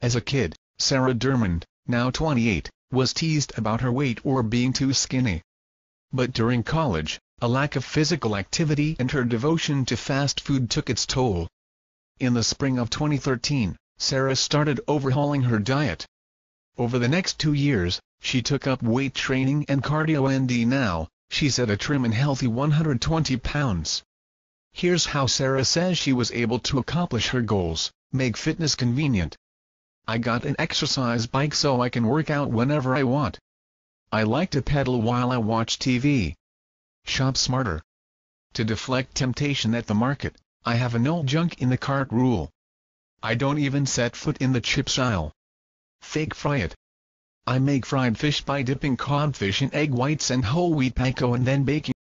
As a kid, Sarah DeArmond, now 28, was teased about her weight or being too skinny. But during college, a lack of physical activity and her devotion to fast food took its toll. In the spring of 2013, Sarah started overhauling her diet. Over the next 2 years, she took up weight training and cardio, and now she's at a trim and healthy 120 pounds. Here's how Sarah says she was able to accomplish her goals: make fitness convenient. I got an exercise bike so I can work out whenever I want. I like to pedal while I watch TV. Shop smarter. To deflect temptation at the market, I have a no junk in the cart rule. I don't even set foot in the chips aisle. Fake fry it. I make fried fish by dipping codfish in egg whites and whole wheat panko and then baking.